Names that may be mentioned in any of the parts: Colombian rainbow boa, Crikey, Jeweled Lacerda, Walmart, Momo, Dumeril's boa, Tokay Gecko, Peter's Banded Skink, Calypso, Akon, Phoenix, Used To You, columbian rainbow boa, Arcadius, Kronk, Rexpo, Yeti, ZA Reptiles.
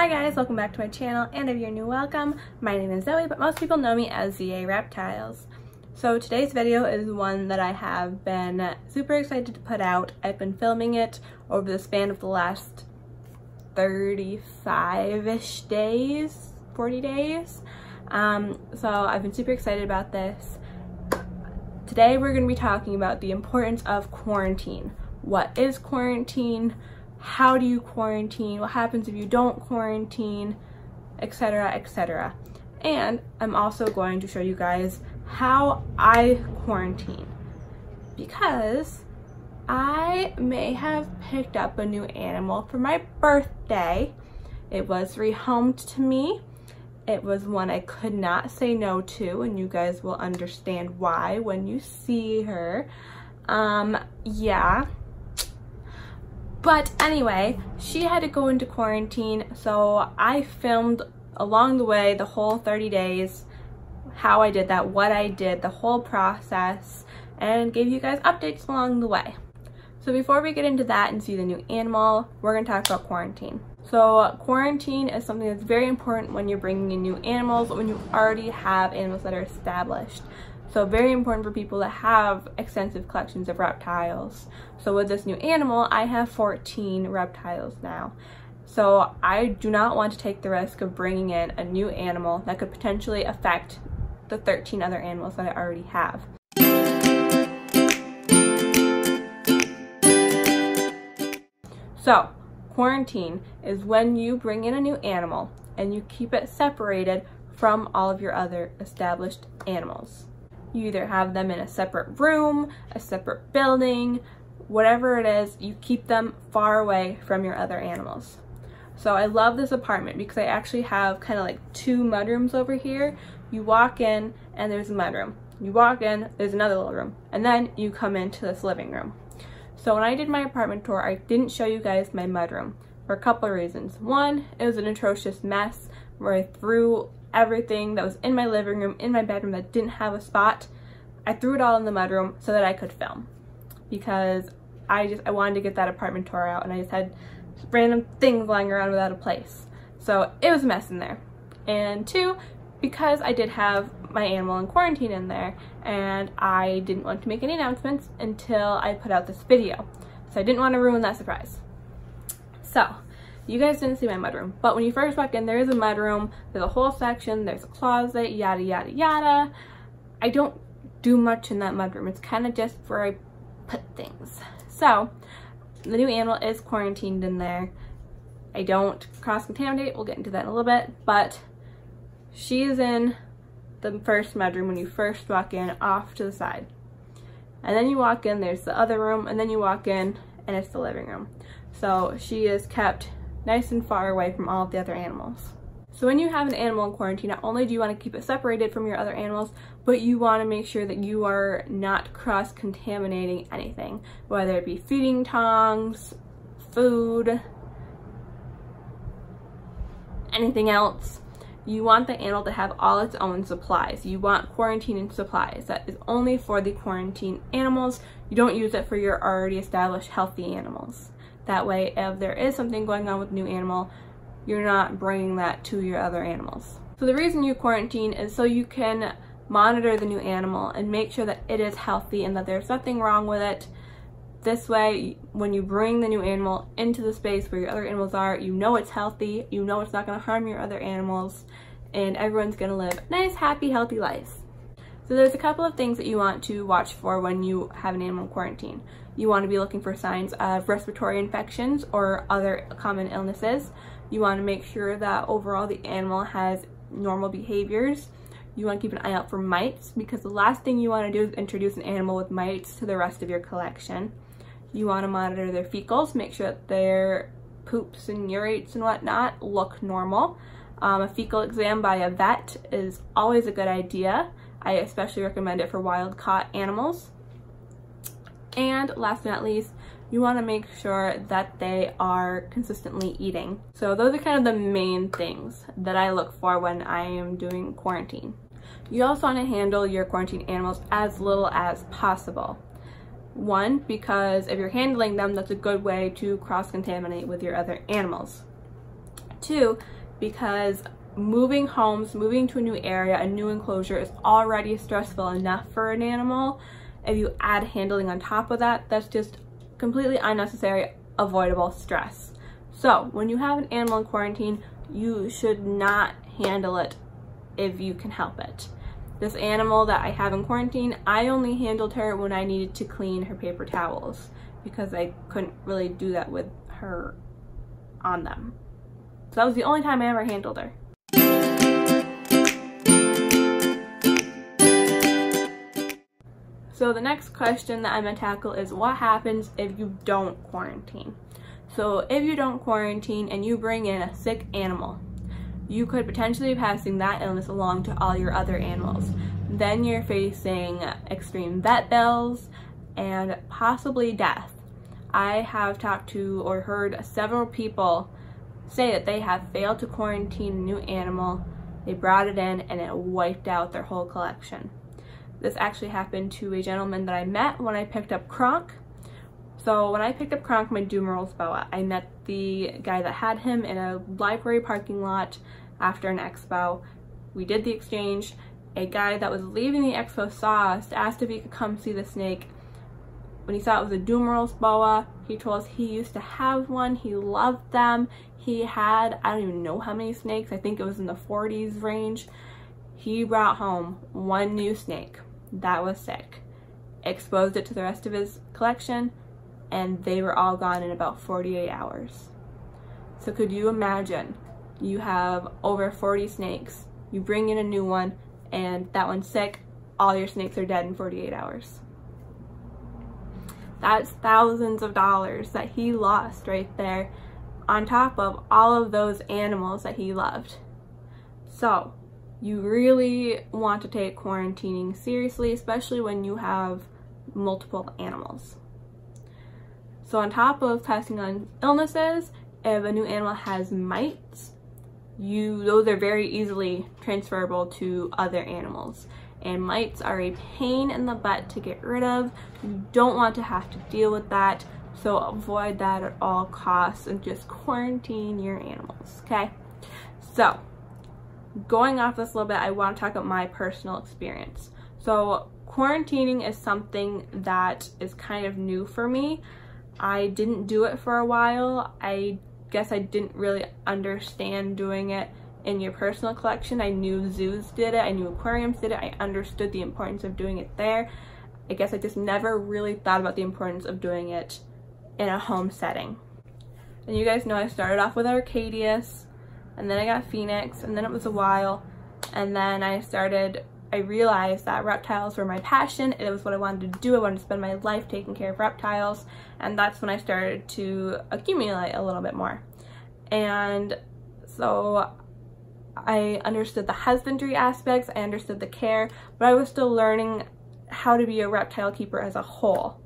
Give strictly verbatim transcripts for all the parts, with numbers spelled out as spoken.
Hi guys, welcome back to my channel, and if you're new, welcome. My name is Zoe, but most people know me as Z A Reptiles. So today's video is one that I have been super excited to put out. I've been filming it over the span of the last thirty-five-ish days, forty days. Um, so I've been super excited about this. Today we're going to be talking about the importance of quarantine. What is quarantine? How do you quarantine? What happens if you don't quarantine? Etc, et cetera. And I'm also going to show you guys how I quarantine, because I may have picked up a new animal for my birthday. It was rehomed to me. It was one I could not say no to, and you guys will understand why when you see her. Um, yeah. But anyway, she had to go into quarantine, so I filmed along the way, the whole thirty days, how I did that, what I did, the whole process, and gave you guys updates along the way. So before we get into that and see the new animal, we're going to talk about quarantine. So quarantine is something that's very important when you're bringing in new animals, when you already have animals that are established. So very important for people that have extensive collections of reptiles. So with this new animal, I have fourteen reptiles now. So I do not want to take the risk of bringing in a new animal that could potentially affect the thirteen other animals that I already have. So quarantine is when you bring in a new animal and you keep it separated from all of your other established animals. You either have them in a separate room, a separate building, whatever it is, you keep them far away from your other animals. So I love this apartment because I actually have kind of like two mudrooms over here. You walk in and there's a mudroom. You walk in, there's another little room, and then you come into this living room. So when I did my apartment tour, I didn't show you guys my mudroom for a couple of reasons. One, it was an atrocious mess where I threw everything that was in my living room, in my bedroom that didn't have a spot. I threw it all in the mudroom so that I could film, because I just I wanted to get that apartment tour out, and I just had random things lying around without a place. So it was a mess in there. And two, because I did have my animal in quarantine in there, and I didn't want to make any announcements until I put out this video, so I didn't want to ruin that surprise. So you guys didn't see my mudroom, but when you first walk in, there is a mudroom, there's a whole section, there's a closet, yada, yada, yada. I don't do much in that mudroom. It's kind of just where I put things. So the new animal is quarantined in there. I don't cross-contaminate. We'll get into that in a little bit, but she is in the first mudroom when you first walk in, off to the side. And then you walk in, there's the other room, and then you walk in, and it's the living room. So she is kept nice and far away from all of the other animals. So when you have an animal in quarantine, not only do you want to keep it separated from your other animals, but you want to make sure that you are not cross-contaminating anything, whether it be feeding tongs, food, anything else. You want the animal to have all its own supplies. You want quarantine supplies. That is only for the quarantine animals. You don't use it for your already established healthy animals. That way, if there is something going on with a new animal, you're not bringing that to your other animals. So the reason you quarantine is so you can monitor the new animal and make sure that it is healthy and that there's nothing wrong with it. This way, when you bring the new animal into the space where your other animals are, you know it's healthy, you know it's not going to harm your other animals, and everyone's going to live nice, happy, healthy lives. So there's a couple of things that you want to watch for when you have an animal in quarantine. You want to be looking for signs of respiratory infections or other common illnesses. You want to make sure that overall the animal has normal behaviors. You want to keep an eye out for mites, because the last thing you want to do is introduce an animal with mites to the rest of your collection. You want to monitor their fecals, make sure that their poops and urates and whatnot look normal. Um, a fecal exam by a vet is always a good idea. I especially recommend it for wild caught animals. And last but not least, you want to make sure that they are consistently eating. So those are kind of the main things that I look for when I am doing quarantine. You also want to handle your quarantine animals as little as possible. One, because if you're handling them, that's a good way to cross-contaminate with your other animals. that too, because moving homes, moving to a new area, a new enclosure is already stressful enough for an animal. If you add handling on top of that, that's just completely unnecessary, avoidable stress. So when you have an animal in quarantine, you should not handle it if you can help it. This animal that I have in quarantine, I only handled her when I needed to clean her paper towels because I couldn't really do that with her on them. So that was the only time I ever handled her. So the next question that I'm gonna tackle is what happens if you don't quarantine? So if you don't quarantine and you bring in a sick animal, you could potentially be passing that illness along to all your other animals. Then you're facing extreme vet bills and possibly death. I have talked to or heard several people say that they have failed to quarantine a new animal. They brought it in and it wiped out their whole collection. This actually happened to a gentleman that I met when I picked up Kronk. So when I picked up Kronk, my Dumeril's boa, I met the guy that had him in a library parking lot after an expo. We did the exchange. A guy that was leaving the expo saw us, asked if he could come see the snake. When he saw it was a Dumeril's boa, he told us he used to have one, he loved them. He had, I don't even know how many snakes, I think it was in the forties range. He brought home one new snake that was sick, exposed it to the rest of his collection, and they were all gone in about forty-eight hours. So could you imagine? You have over forty snakes, you bring in a new one, and that one's sick, all your snakes are dead in forty-eight hours. That's thousands of dollars that he lost right there, on top of all of those animals that he loved. So you really want to take quarantining seriously, especially when you have multiple animals. So on top of passing on illnesses, if a new animal has mites, you those are very easily transferable to other animals. And mites are a pain in the butt to get rid of. You don't want to have to deal with that, so avoid that at all costs and just quarantine your animals, okay? So going off this a little bit, I want to talk about my personal experience. So quarantining is something that is kind of new for me. I didn't do it for a while. I guess I didn't really understand doing it in your personal collection. I knew zoos did it, I knew aquariums did it, I understood the importance of doing it there. I guess I just never really thought about the importance of doing it in a home setting. And you guys know I started off with Arcadius, and then I got Phoenix, and then it was a while, and then I started, I realized that reptiles were my passion. It was what I wanted to do. I wanted to spend my life taking care of reptiles, and that's when I started to accumulate a little bit more. And so I understood the husbandry aspects, I understood the care, but I was still learning how to be a reptile keeper as a whole.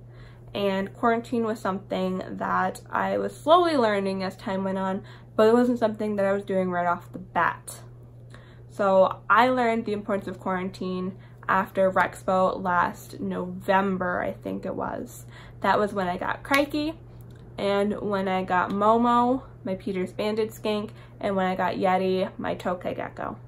And quarantine was something that I was slowly learning as time went on, but it wasn't something that I was doing right off the bat. So I learned the importance of quarantine after Rexpo last November, I think it was. That was when I got Crikey, and when I got Momo, my Peter's Banded Skink, and when I got Yeti, my Tokay Gecko.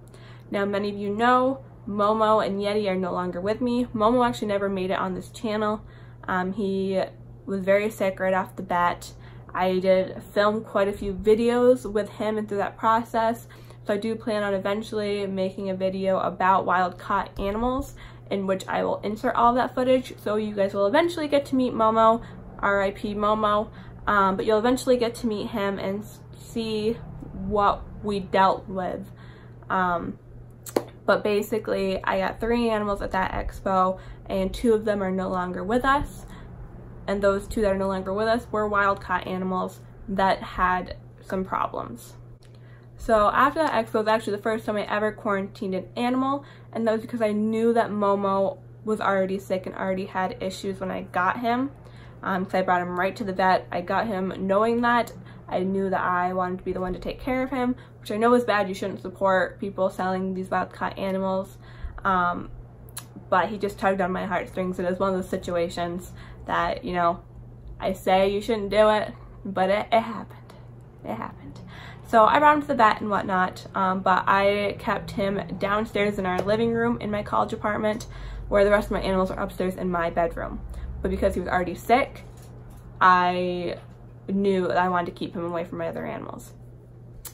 Now many of you know Momo and Yeti are no longer with me. Momo actually never made it on this channel. Um, he was very sick right off the bat. I did film quite a few videos with him and through that process. So I do plan on eventually making a video about wild caught animals in which I will insert all that footage. So you guys will eventually get to meet Momo, R I P Momo, um, but you'll eventually get to meet him and see what we dealt with. Um, but basically I got three animals at that expo and two of them are no longer with us. And those two that are no longer with us were wild caught animals that had some problems. So after that expo was actually the first time I ever quarantined an animal, and that was because I knew that Momo was already sick and already had issues when I got him. Um, so I brought him right to the vet. I got him knowing that. I knew that I wanted to be the one to take care of him, which I know is bad. You shouldn't support people selling these wild caught animals. Um, but he just tugged on my heartstrings, and it was one of those situations that, you know, I say you shouldn't do it, but it, it happened. It happened. So I brought him to the vet and whatnot, um, but I kept him downstairs in our living room in my college apartment, where the rest of my animals were upstairs in my bedroom. But because he was already sick, I knew that I wanted to keep him away from my other animals.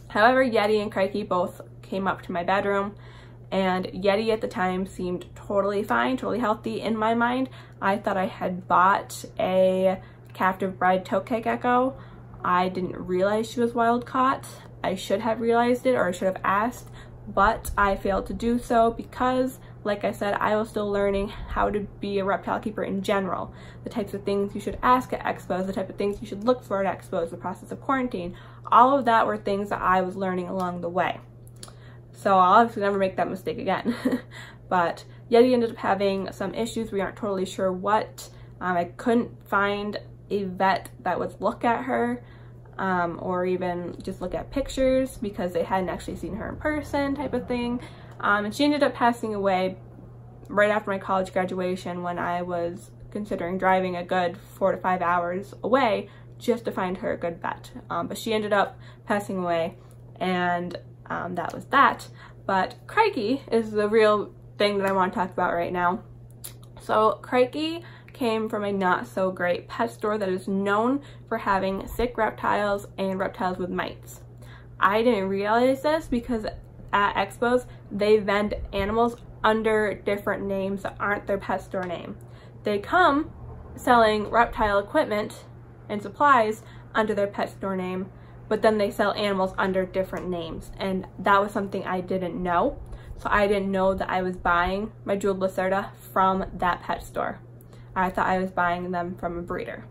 However, Yeti and Crikey both came up to my bedroom, and Yeti at the time seemed totally fine, totally healthy in my mind. I thought I had bought a captive bred Tokay Gecko. I didn't realize she was wild caught. I should have realized it, or I should have asked, but I failed to do so because, like I said, I was still learning how to be a reptile keeper in general. The types of things you should ask at expos, the type of things you should look for at expos, the process of quarantine, all of that were things that I was learning along the way. So I'll obviously never make that mistake again. But Yeti ended up having some issues. We aren't totally sure what. Um, I couldn't find a vet that would look at her um, or even just look at pictures because they hadn't actually seen her in person, type of thing. Um, and she ended up passing away right after my college graduation when I was considering driving a good four to five hours away just to find her a good vet. Um, but she ended up passing away, and um, that was that. But Crikey is the real thing that I want to talk about right now. So Crikey came from a not so great pet store that is known for having sick reptiles and reptiles with mites. I didn't realize this because at expos they vend animals under different names that aren't their pet store name. They come selling reptile equipment and supplies under their pet store name, but then they sell animals under different names, and that was something I didn't know. So I didn't know that I was buying my Jeweled Lacerda from that pet store. I thought I was buying them from a breeder,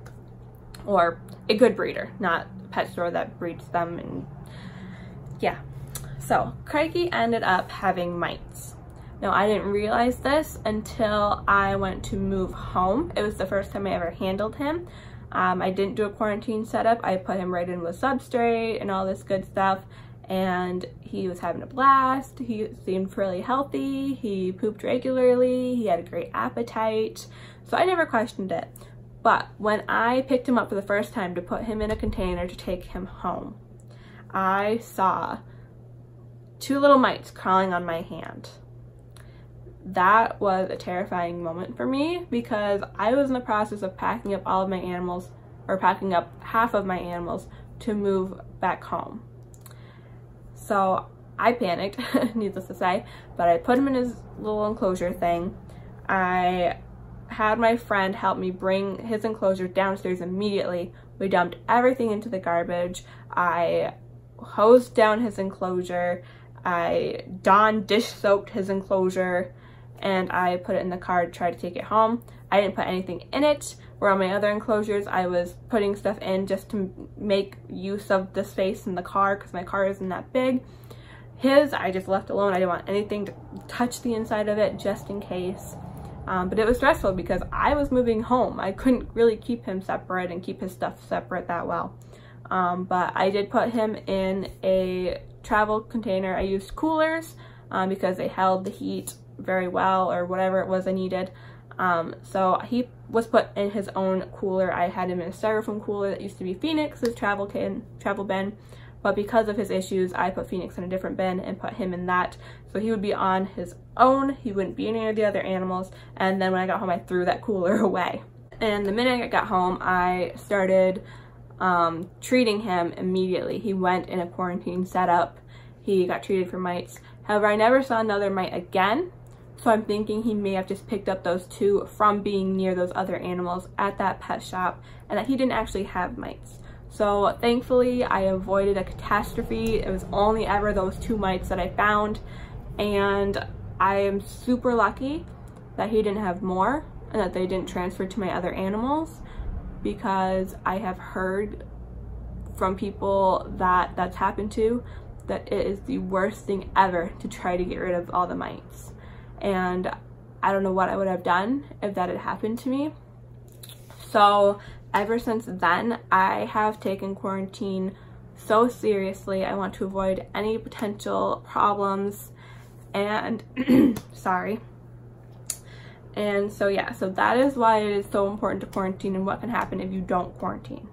or a good breeder, not a pet store that breeds them. And yeah, so Crikey ended up having mites. Now I didn't realize this until I went to move home. It was the first time I ever handled him. Um, I didn't do a quarantine setup. I put him right in with substrate and all this good stuff, and he was having a blast. He seemed really healthy. He pooped regularly. He had a great appetite. So I never questioned it. But when I picked him up for the first time to put him in a container to take him home, I saw two little mites crawling on my hand. That was a terrifying moment for me because I was in the process of packing up all of my animals, or packing up half of my animals, to move back home. So I panicked, needless to say, but I put him in his little enclosure thing. I had my friend help me bring his enclosure downstairs immediately. We dumped everything into the garbage. I hosed down his enclosure. I Dawn dish soaped his enclosure, and I put it in the car to try to take it home. I didn't put anything in it, where on my other enclosures I was putting stuff in just to make use of the space in the car because my car isn't that big. His I just left alone. I didn't want anything to touch the inside of it, just in case. Um, but it was stressful because I was moving home. I couldn't really keep him separate and keep his stuff separate that well. Um, but I did put him in a travel container. I used coolers um, because they held the heat very well, or whatever it was I needed. Um, so he was put in his own cooler. I had him in a styrofoam cooler that used to be Phoenix's travel can, travel bin. But because of his issues, I put Phoenix in a different bin and put him in that. So he would be on his own. He wouldn't be in any of the other animals. And then when I got home, I threw that cooler away. And the minute I got home, I started um, treating him immediately. He went in a quarantine setup. He got treated for mites. However, I never saw another mite again. So I'm thinking he may have just picked up those two from being near those other animals at that pet shop, and that he didn't actually have mites. So thankfully I avoided a catastrophe. It was only ever those two mites that I found, and I am super lucky that he didn't have more and that they didn't transfer to my other animals, because I have heard from people that that's happened to that it is the worst thing ever to try to get rid of all the mites. And I don't know what I would have done if that had happened to me. So ever since then, I have taken quarantine so seriously. I want to avoid any potential problems, and sorry. And so yeah, so that is why it is so important to quarantine, and what can happen if you don't quarantine.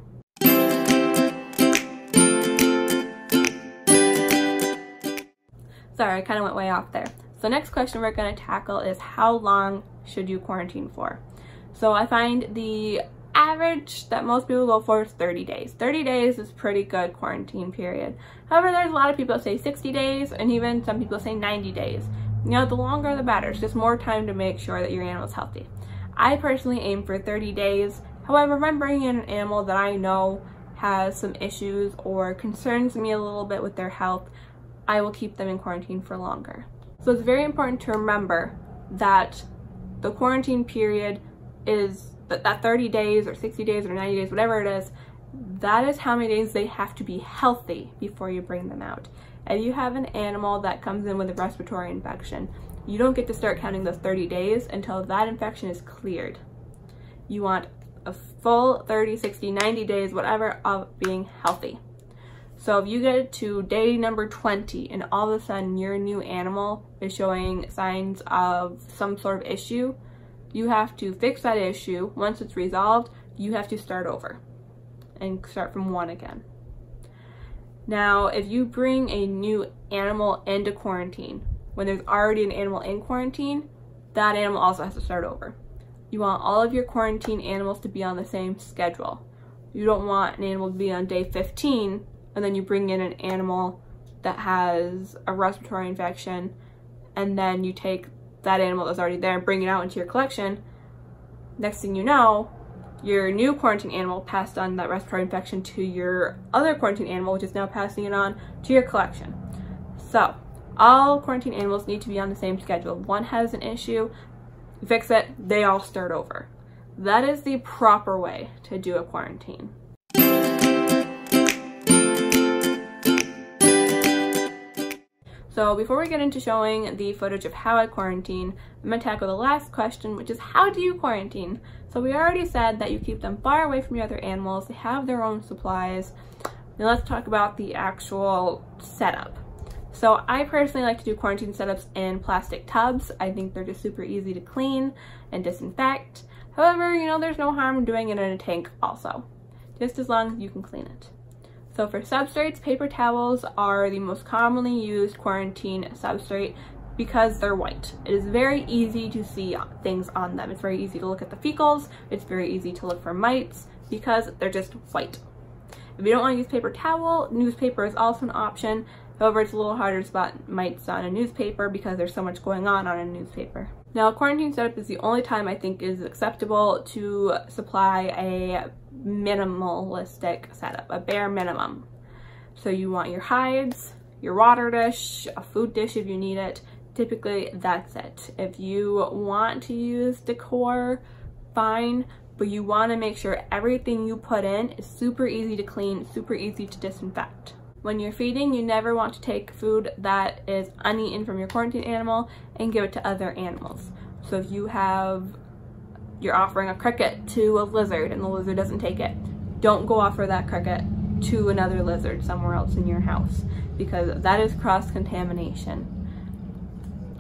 Sorry, I kind of went way off there. So next question we're going to tackle is how long should you quarantine for? So I find the average that most people go for is thirty days. thirty days is pretty good quarantine period. However, there's a lot of people that say sixty days, and even some people say ninety days. You know, the longer the better. It's just more time to make sure that your animal's healthy. I personally aim for thirty days. However, if I'm bringing in an animal that I know has some issues or concerns me a little bit with their health, I will keep them in quarantine for longer. So it's very important to remember that the quarantine period is that, that thirty days or sixty days or ninety days, whatever it is, that is how many days they have to be healthy before you bring them out. If you have an animal that comes in with a respiratory infection, you don't get to start counting those thirty days until that infection is cleared. You want a full thirty, sixty, ninety days, whatever, of being healthy. So if you get to day number twenty and all of a sudden your new animal is showing signs of some sort of issue, you have to fix that issue. Once it's resolved, you have to start over and start from one again. Now, if you bring a new animal into quarantine, when there's already an animal in quarantine, that animal also has to start over. You want all of your quarantine animals to be on the same schedule. You don't want an animal to be on day fifteen and then you bring in an animal that has a respiratory infection, and then you take that animal that's already there and bring it out into your collection. Next thing you know, your new quarantine animal passed on that respiratory infection to your other quarantine animal, which is now passing it on to your collection. So all quarantine animals need to be on the same schedule. One has an issue, fix it, they all start over. That is the proper way to do a quarantine. So before we get into showing the footage of how I quarantine, I'm going to tackle the last question, which is how do you quarantine? So we already said that you keep them far away from your other animals, they have their own supplies. Now let's talk about the actual setup. So I personally like to do quarantine setups in plastic tubs. I think they're just super easy to clean and disinfect. However, you know, there's no harm doing it in a tank also, just as long as you can clean it. So for substrates, paper towels are the most commonly used quarantine substrate because they're white. It is very easy to see things on them. It's very easy to look at the fecals. It's very easy to look for mites because they're just white. If you don't want to use paper towel, newspaper is also an option. However, it's a little harder to spot mites on a newspaper because there's so much going on on a newspaper. Now, a quarantine setup is the only time I think is acceptable to supply a minimalistic setup, a bare minimum. So you want your hides, your water dish, a food dish if you need it. Typically, that's it. If you want to use decor, fine, but you want to make sure everything you put in is super easy to clean, super easy to disinfect. When you're feeding, you never want to take food that is uneaten from your quarantine animal and give it to other animals. So if you have, you're offering a cricket to a lizard and the lizard doesn't take it, don't go offer that cricket to another lizard somewhere else in your house, because that is cross-contamination.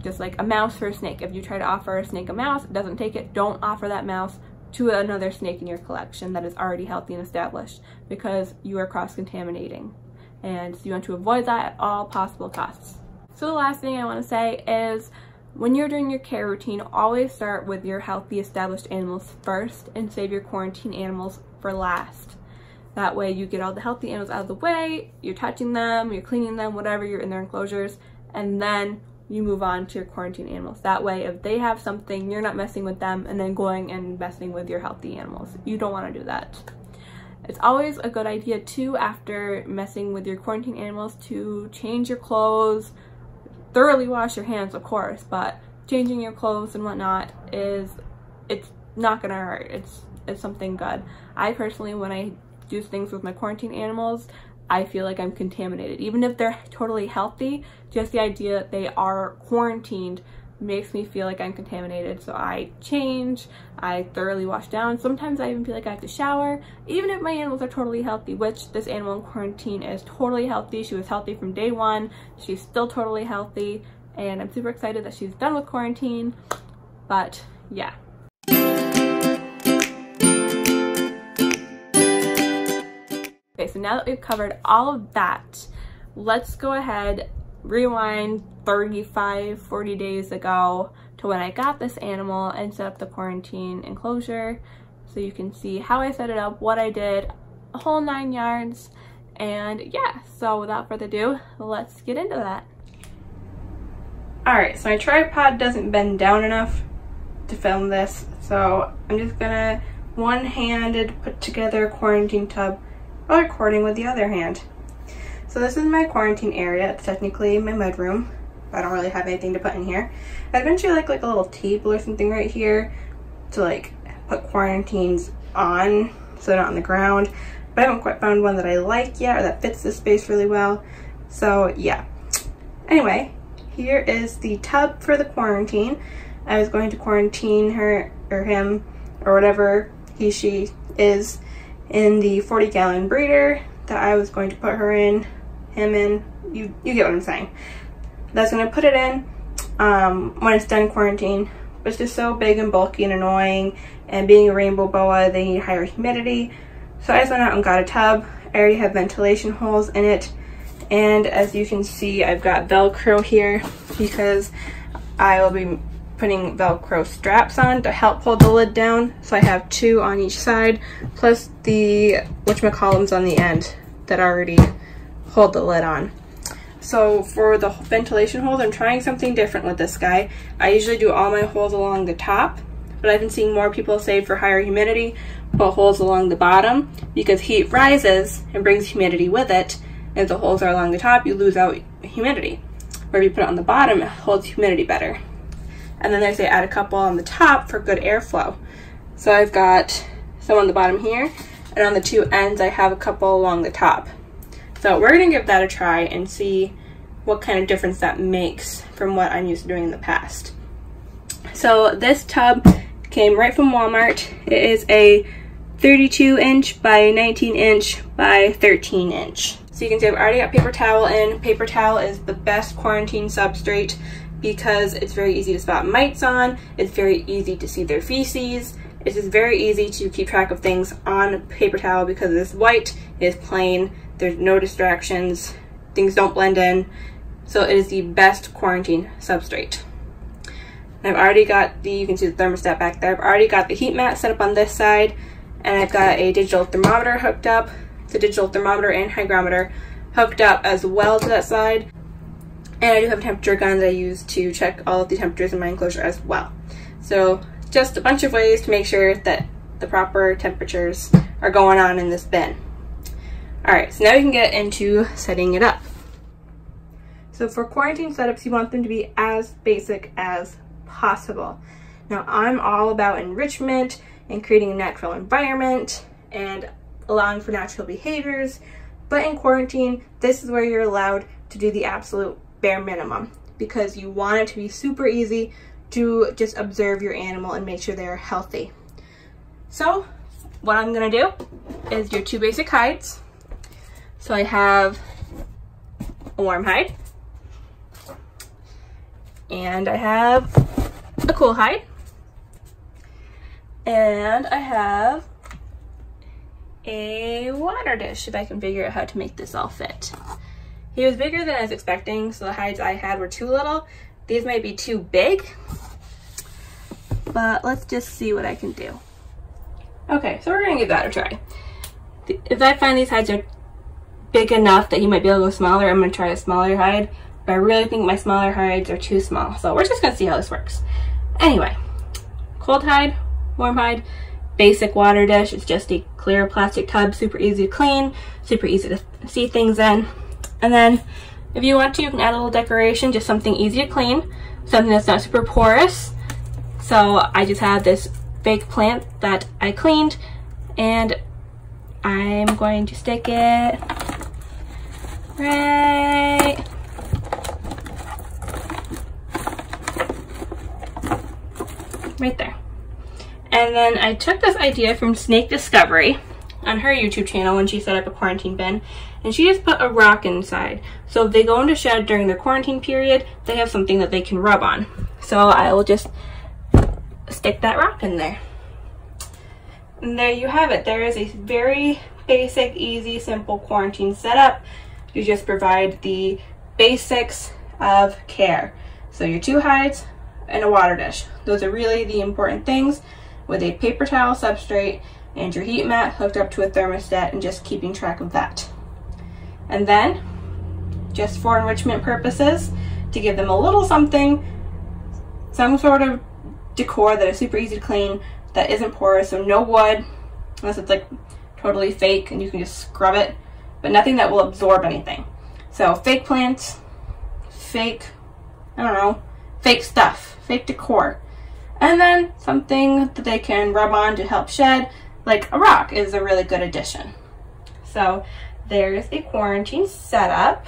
Just like a mouse for a snake. If you try to offer a snake a mouse, it doesn't take it, don't offer that mouse to another snake in your collection that is already healthy and established, because you are cross-contaminating. And so you want to avoid that at all possible costs. So the last thing I want to say is when you're doing your care routine, always start with your healthy established animals first and save your quarantine animals for last. That way you get all the healthy animals out of the way, you're touching them, you're cleaning them, whatever, you're in their enclosures, and then you move on to your quarantine animals. That way if they have something, you're not messing with them and then going and messing with your healthy animals. You don't want to do that. It's always a good idea too, after messing with your quarantine animals, to change your clothes, thoroughly wash your hands of course, but changing your clothes and whatnot is, it's not gonna hurt, it's, it's something good. I personally, when I do things with my quarantine animals, I feel like I'm contaminated. Even if they're totally healthy, just the idea that they are quarantined makes me feel like I'm contaminated. So I change, I thoroughly wash down. Sometimes I even feel like I have to shower, even if my animals are totally healthy, which this animal in quarantine is totally healthy. She was healthy from day one. She's still totally healthy. And I'm super excited that she's done with quarantine, but yeah. Okay, so now that we've covered all of that, let's go ahead rewind thirty-five, forty days ago to when I got this animal and set up the quarantine enclosure. So you can see how I set it up, what I did, a whole nine yards. And yeah, so without further ado, let's get into that. All right, so my tripod doesn't bend down enough to film this, so I'm just gonna one-handed put together a quarantine tub while recording with the other hand. So this is my quarantine area. It's technically my mud room, but I don't really have anything to put in here. I'd eventually like like a little table or something right here to like put quarantines on so they're not on the ground, but I haven't quite found one that I like yet or that fits this space really well. So yeah, anyway, here is the tub for the quarantine. I was going to quarantine her or him or whatever he, she is in the forty gallon breeder that I was going to put her in, him in, you, you get what I'm saying. That's gonna put it in um, when it's done quarantine. But it's just so big and bulky and annoying, and being a rainbow boa, they need higher humidity. So I just went out and got a tub. I already have ventilation holes in it. And as you can see, I've got Velcro here because I will be putting Velcro straps on to help hold the lid down. So I have two on each side, plus the whatchamacallums on the end that already hold the lid on. So for the ventilation holes, I'm trying something different with this guy. I usually do all my holes along the top, but I've been seeing more people say for higher humidity, put holes along the bottom because heat rises and brings humidity with it. And if the holes are along the top, you lose out humidity. Where if you put it on the bottom, it holds humidity better. And then there's, they add a couple on the top for good airflow. So I've got some on the bottom here, and on the two ends I have a couple along the top. So we're gonna give that a try and see what kind of difference that makes from what I'm used to doing in the past. So this tub came right from Walmart. It is a thirty-two inch by nineteen inch by thirteen inch. So you can see I've already got paper towel in. Paper towel is the best quarantine substrate because it's very easy to spot mites on, it's very easy to see their feces, it's just very easy to keep track of things on paper towel because it's white, it's plain, there's no distractions, things don't blend in, so it is the best quarantine substrate. And I've already got the, you can see the thermostat back there, I've already got the heat mat set up on this side, and I've got a digital thermometer hooked up, the digital thermometer and hygrometer hooked up as well to that side. And I do have a temperature gun that I use to check all of the temperatures in my enclosure as well. So just a bunch of ways to make sure that the proper temperatures are going on in this bin. All right, so now we can get into setting it up. So for quarantine setups, you want them to be as basic as possible. Now I'm all about enrichment and creating a natural environment and allowing for natural behaviors, but in quarantine, this is where you're allowed to do the absolute bare minimum because you want it to be super easy to just observe your animal and make sure they're healthy. So what I'm gonna do is do two basic hides. So I have a warm hide and I have a cool hide and I have a water dish if I can figure out how to make this all fit. He was bigger than I was expecting, so the hides I had were too little. These might be too big, but let's just see what I can do. Okay, so we're gonna give that a try. If I find these hides are big enough that you might be able to go smaller, I'm gonna try a smaller hide, but I really think my smaller hides are too small, so we're just gonna see how this works. Anyway, cold hide, warm hide, basic water dish. It's just a clear plastic tub, super easy to clean, super easy to see things in. And then if you want to, you can add a little decoration, just something easy to clean, something that's not super porous. So I just have this fake plant that I cleaned and I'm going to stick it right right there. And then I took this idea from Snake Discovery on her YouTube channel when she set up a quarantine bin, and she just put a rock inside. So if they go into shed during their quarantine period, they have something that they can rub on. So I will just stick that rock in there. And there you have it. There is a very basic, easy, simple quarantine setup. You just provide the basics of care. So your two hides and a water dish. Those are really the important things, with a paper towel substrate and your heat mat hooked up to a thermostat and just keeping track of that. And then, just for enrichment purposes, to give them a little something, some sort of decor that is super easy to clean, that isn't porous, so no wood, unless it's like totally fake and you can just scrub it, but nothing that will absorb anything. So fake plants, fake, I don't know, fake stuff, fake decor. And then something that they can rub on to help shed, like a rock, is a really good addition. So there's a quarantine setup,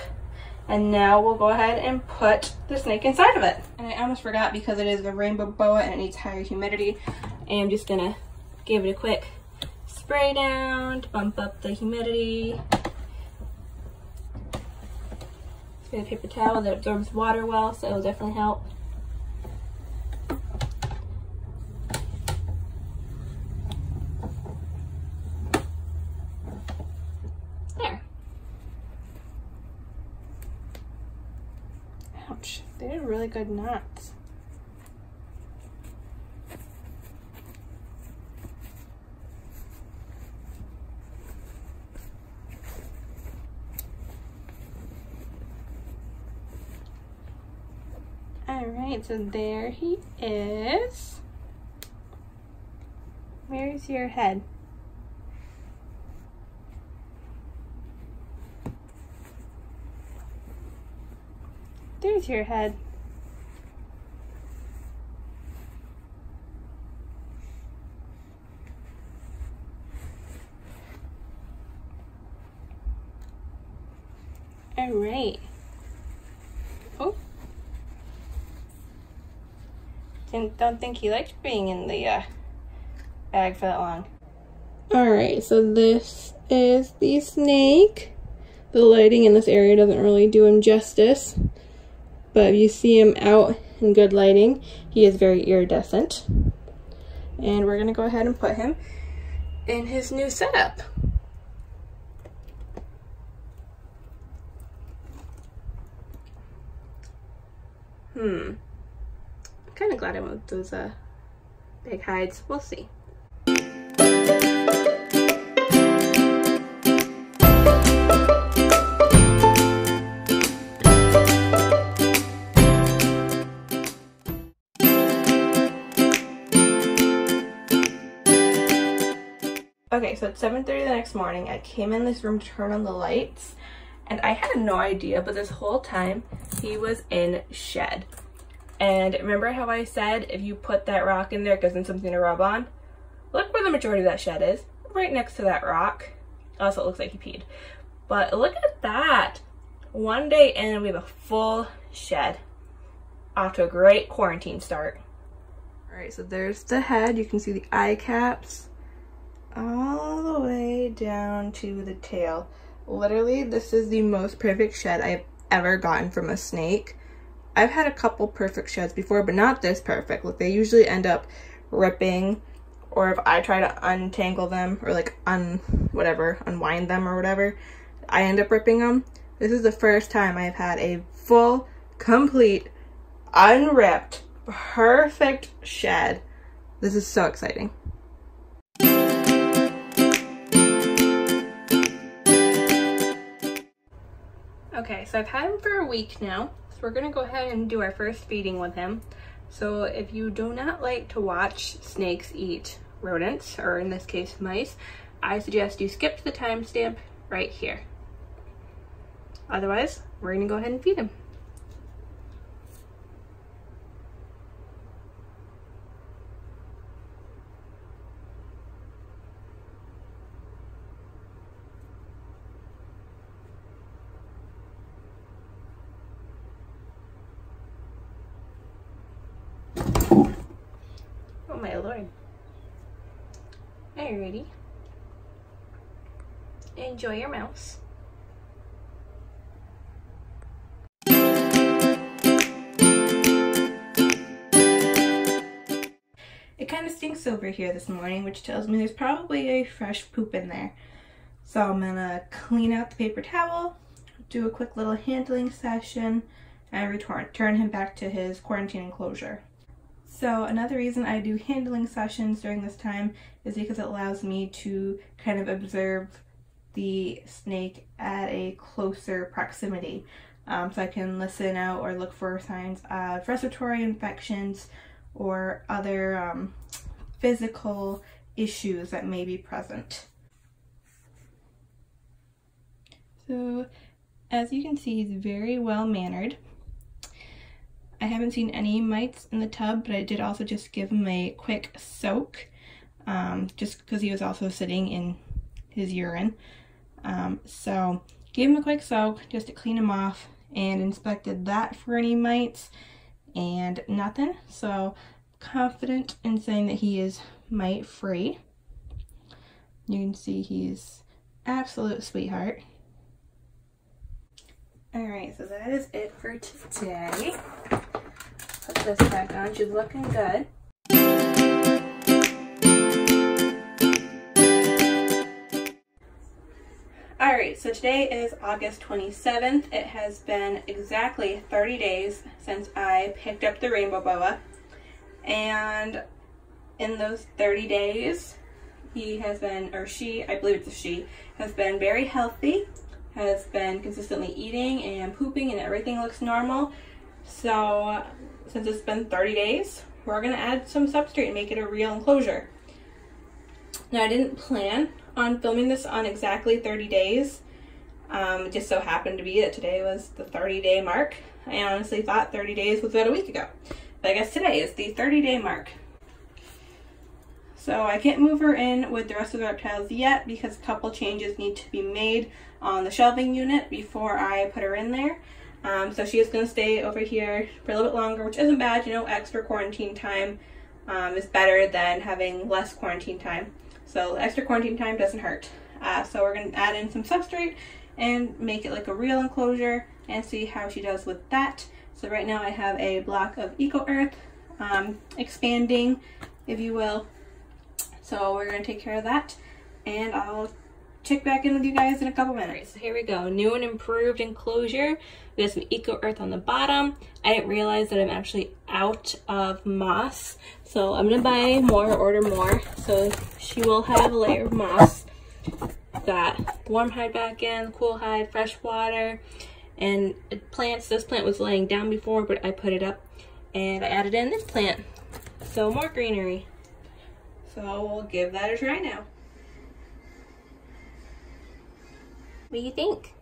and now we'll go ahead and put the snake inside of it. And I almost forgot, because it is a rainbow boa and it needs higher humidity, I am just gonna give it a quick spray down to bump up the humidity. It's got a paper towel that absorbs water well, so it'll definitely help. They're really good knots. All right, so there he is. Where's your head? There's your head. All right. Oh. Didn't, don't think he liked being in the uh, bag for that long. All right, so this is the snake. The lighting in this area doesn't really do him justice. But if you see him out in good lighting, he is very iridescent. And we're going to go ahead and put him in his new setup. Hmm. I'm kind of glad I moved those uh, big hides. We'll see. Okay, so it's seven thirty the next morning. I came in this room to turn on the lights, and I had no idea, but this whole time he was in shed. And remember how I said if you put that rock in there, it gives him something to rub on? Look where the majority of that shed is, right next to that rock. Also, it looks like he peed. But look at that. One day in, we have a full shed. Off to a great quarantine start. All right, so there's the head. You can see the eye caps all the way down to the tail. Literally, this is the most perfect shed I've ever gotten from a snake. I've had a couple perfect sheds before, but not this perfect. Like, they usually end up ripping, or if I try to untangle them or like un whatever unwind them or whatever, I end up ripping them. This is the first time I've had a full, complete, unripped, perfect shed. This is so exciting. Okay, so I've had him for a week now, so we're gonna go ahead and do our first feeding with him. So if you do not like to watch snakes eat rodents, or in this case mice, I suggest you skip to the timestamp right here. Otherwise, we're gonna go ahead and feed him. Alrighty. Enjoy your mouse. It kind of stinks over here this morning, which tells me there's probably a fresh poop in there. So I'm gonna clean out the paper towel, do a quick little handling session, and return, turn him back to his quarantine enclosure. So another reason I do handling sessions during this time is because it allows me to kind of observe the snake at a closer proximity. Um, so I can listen out or look for signs of respiratory infections or other um, physical issues that may be present. So as you can see, he's very well mannered. I haven't seen any mites in the tub, but I did also just give him a quick soak, um, just because he was also sitting in his urine. Um, so gave him a quick soak just to clean him off, and inspected that for any mites and nothing. So confident in saying that he is mite free. You can see he's absolute sweetheart. Alright, so that is it for today. Put this back on. She's looking good. Alright, so today is August twenty-seventh. It has been exactly thirty days since I picked up the rainbow boa. And in those thirty days, he has been, or she, I believe it's a she, has been very healthy. Has been consistently eating and pooping, and everything looks normal. So since it's been thirty days, we're gonna add some substrate and make it a real enclosure. Now, I didn't plan on filming this on exactly thirty days. Um, it just so happened to be that today was the thirty day mark. I honestly thought thirty days was about a week ago, but I guess today is the thirty day mark. So I can't move her in with the rest of the reptiles yet because a couple changes need to be made on the shelving unit before I put her in there. Um, so she is going to stay over here for a little bit longer, which isn't bad. You know, extra quarantine time um, is better than having less quarantine time. So extra quarantine time doesn't hurt. Uh, so we're going to add in some substrate and make it like a real enclosure and see how she does with that. So right now I have a block of Eco Earth um, expanding, if you will. So we're going to take care of that, and I'll check back in with you guys in a couple minutes. Right, so here we go. New and improved enclosure. We have some Eco Earth on the bottom. I didn't realize that I'm actually out of moss, so I'm going to buy more, order more. So she will have a layer of moss. Got warm hide back in, cool hide, fresh water, and plants. This plant was laying down before, but I put it up, and I added in this plant. So more greenery. So we'll give that a try now. What do you think?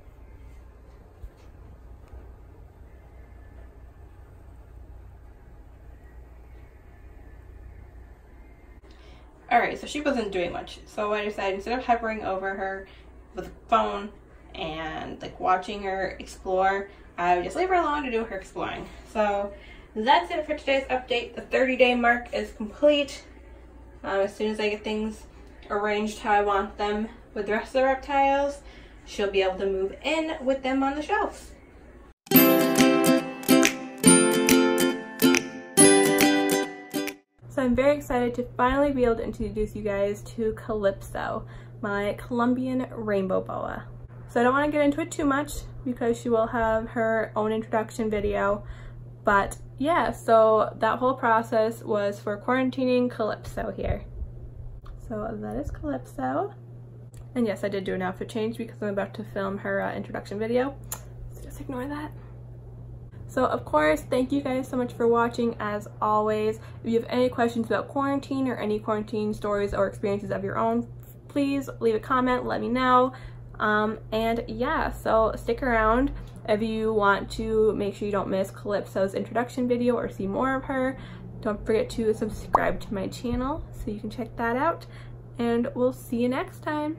Alright, so she wasn't doing much. So I decided, instead of hovering over her with a phone and like watching her explore, I would just leave her alone to do her exploring. So that's it for today's update. The thirty day mark is complete. Um, as soon as I get things arranged how I want them with the rest of the reptiles, she'll be able to move in with them on the shelves. So I'm very excited to finally be able to introduce you guys to Calypso, my Colombian rainbow boa. So I don't want to get into it too much because she will have her own introduction video, but yeah, so that whole process was for quarantining Calypso here. So that is Calypso. And yes, I did do an outfit change because I'm about to film her uh, introduction video. So just ignore that. So of course, thank you guys so much for watching as always. If you have any questions about quarantine or any quarantine stories or experiences of your own, please leave a comment, let me know. Um, and yeah, so stick around. If you want to make sure you don't miss Calypso's introduction video or see more of her, don't forget to subscribe to my channel so you can check that out, and we'll see you next time.